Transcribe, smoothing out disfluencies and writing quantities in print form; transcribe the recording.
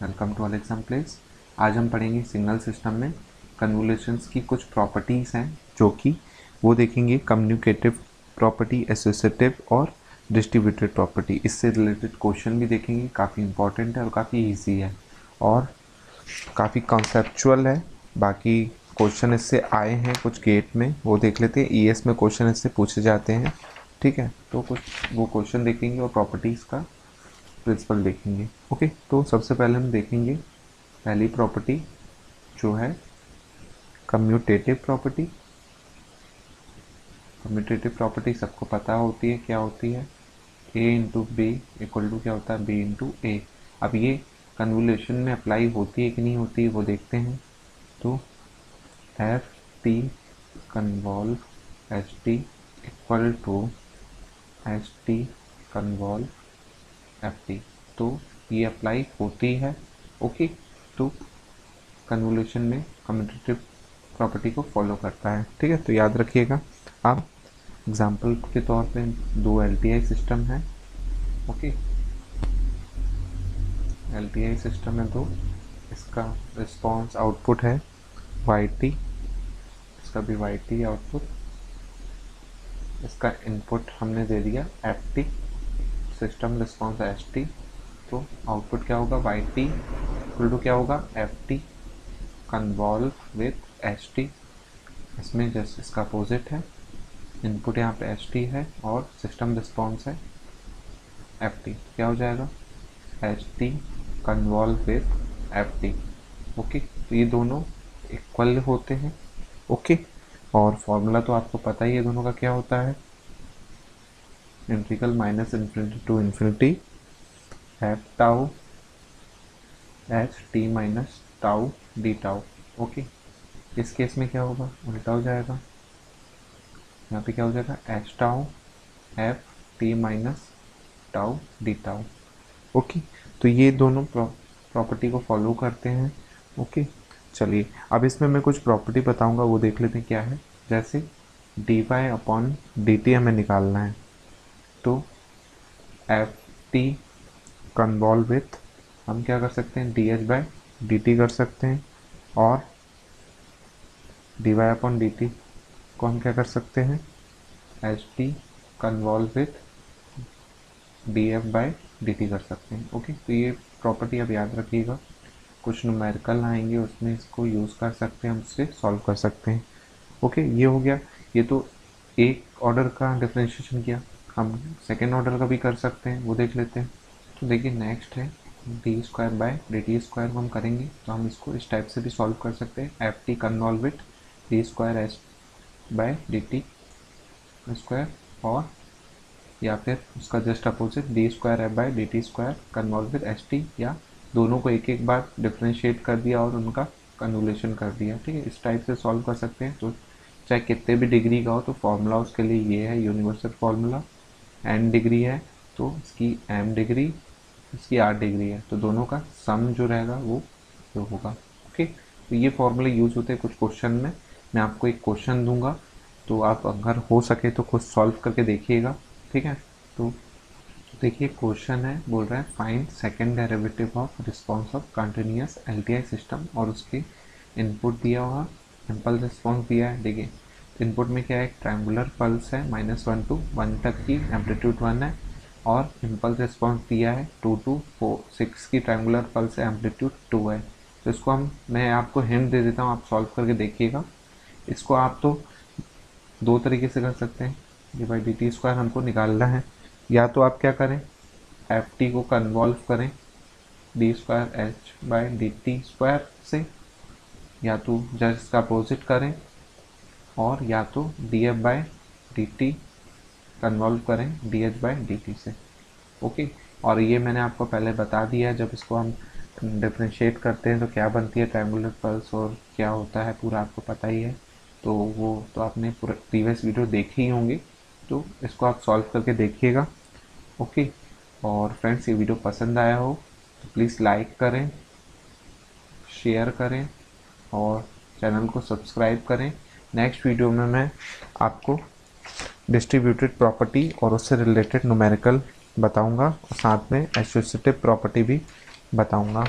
Welcome to all exam place. आज हम पढ़ेंगे सिग्नल सिस्टम में कन्वोल्यूशंस की कुछ प्रॉपर्टीज़ हैं, जो कि वो देखेंगे कम्युनिकेटिव प्रॉपर्टी, एसोसिएटिव और डिस्ट्रीब्यूटेड प्रॉपर्टी। इससे रिलेटेड क्वेश्चन भी देखेंगे, काफ़ी इंपॉर्टेंट है और काफ़ी ईजी है और काफ़ी कॉन्सेप्चुअल है। बाकी क्वेश्चन इससे आए हैं कुछ गेट में, वो देख लेते हैं। ईएस में क्वेश्चन इससे पूछे जाते हैं, ठीक है। तो कुछ वो क्वेश्चन देखेंगे और प्रॉपर्टीज़ का प्रिंसिपल देखेंगे। ओके, तो सबसे पहले हम देखेंगे पहली प्रॉपर्टी जो है कम्यूटेटिव प्रॉपर्टी। कम्यूटेटिव प्रॉपर्टी सबको पता होती है, क्या होती है, A into B equal to क्या होता है, बी इंटू ए। अब ये कन्वोल्यूशन में अप्लाई होती है कि नहीं होती है, वो देखते हैं। तो F T convolve H T equal to H T convolve F T, तो ये अप्लाई होती है। ओके, तो कन्वोल्यूशन में कम्यूटेटिव प्रॉपर्टी को फॉलो करता है, ठीक है। तो याद रखिएगा। अब एग्जाम्पल के तौर पे दो LTI सिस्टम है। ओके, LTI सिस्टम है दो, इसका रिस्पॉन्स आउटपुट है YT, इसका भी YT आउटपुट, इसका इनपुट हमने दे दिया FT, system response H T. तो आउटपुट क्या होगा, वाई टी इक्वल टू क्या होगा, F T convolve with H T. इसमें जस्ट इसका अपोजिट है, इनपुट यहाँ पे एच टी है और सिस्टम रिस्पॉन्स है एफ टी। क्या हो जाएगा, H T convolve with F T. Okay, तो ये दोनों इक्वल होते हैं। ओके, और फॉर्मूला तो आपको पता ही है दोनों का क्या होता है, integral minus infinity to infinity F tau H T minus tau D tau. Okay, इस केस में क्या होगा, उल्टा हो जाएगा, यहाँ पे क्या हो जाएगा, H tau F T minus tau D tau. Okay, तो ये दोनों प्रॉपर्टी को फॉलो करते हैं। ओके, चलिए अब इसमें मैं कुछ प्रॉपर्टी बताऊँगा, वो देख लेते हैं क्या है। जैसे D Y upon D T हमें निकालना है, तो एफ टी कन्वॉल्व विथ हम क्या कर सकते हैं, D H by D T कर सकते हैं, और D Y upon D T को हम क्या कर सकते हैं, H T convolve with D F by D T कर सकते हैं। ओके, तो ये प्रॉपर्टी अब याद रखिएगा। कुछ न्यूमेरिकल आएंगे उसमें इसको यूज़ कर सकते हैं, हम उससे सॉल्व कर सकते हैं। ओके, ये हो गया। ये तो एक ऑर्डर का डिफ्रेंशिएशन किया, हम सेकेंड ऑर्डर का भी कर सकते हैं, वो देख लेते हैं। तो देखिए नेक्स्ट है D square by D T square को हम करेंगे, तो हम इसको इस टाइप से भी सॉल्व कर सकते हैं, F T convolve with D square S by D T square, और या फिर उसका just opposite D square F by D T square convolve with S T, या दोनों को एक एक बार डिफ्रेंशिएट कर दिया और उनका कन्वोल्यूशन कर दिया, ठीक है। इस टाइप से सॉल्व कर सकते हैं, तो चाहे कितने भी डिग्री का हो। तो फॉर्मूला उसके लिए ये है, यूनिवर्सल फार्मूला, n डिग्री है तो इसकी m डिग्री, इसकी r डिग्री है, तो दोनों का सम जो रहेगा वो जो होगा। ओके, तो ये फॉर्मूले यूज होते हैं कुछ क्वेश्चन में। मैं आपको एक क्वेश्चन दूंगा, तो आप अगर हो सके तो खुद सॉल्व करके देखिएगा, ठीक है। तो देखिए क्वेश्चन है, बोल रहा है find second derivative of response of continuous LTI system, और उसके इनपुट दिया हुआ, इम्पल्स रिस्पॉन्स दिया है। देखिए इनपुट में क्या है, एक ट्रायंगुलर पल्स है -1 to 1 तक की, एम्पलीट्यूड 1 है, और इम्पल्स रिस्पॉन्स दिया है 2 to 6 की ट्रायंगुलर पल्स है, एम्पलीट्यूड 2 है। तो इसको मैं आपको हिंट दे देता हूँ, आप सॉल्व करके देखिएगा। इसको आप तो दो तरीके से कर सकते हैं, ये भाई डी टी स्क्वायर हमको निकालना है, या तो आप क्या करें, एफ टी को कन्वॉल्व करें D square H by D T square से, या तो जस्ट इसका अपोजिट करें, और या तो D F by D T convolve करें D H by D T से। ओके, और ये मैंने आपको पहले बता दिया, जब इसको हम डिफ्रेंशिएट करते हैं तो क्या बनती है ट्रायंगुलर पल्स, और क्या होता है पूरा आपको पता ही है। तो वो तो आपने पूरा प्रीवियस वीडियो देखी ही होंगी, तो इसको आप सॉल्व करके देखिएगा। ओके, और फ्रेंड्स ये वीडियो पसंद आया हो तो प्लीज़ लाइक करें, शेयर करें और चैनल को सब्सक्राइब करें। नेक्स्ट वीडियो में मैं आपको डिस्ट्रीब्यूटेड प्रॉपर्टी और उससे रिलेटेड न्यूमेरिकल बताऊंगा, और साथ में एसोसिएटिव प्रॉपर्टी भी बताऊंगा।